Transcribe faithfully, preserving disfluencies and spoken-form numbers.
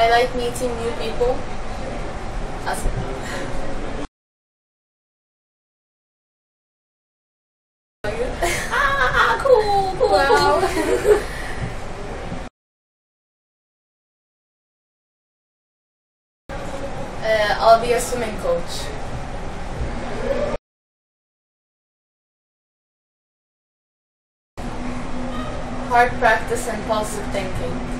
I like meeting new people. That's it. Ah, cool, cool. Wow. uh, I'll be a swimming coach. Hard practice and positive thinking.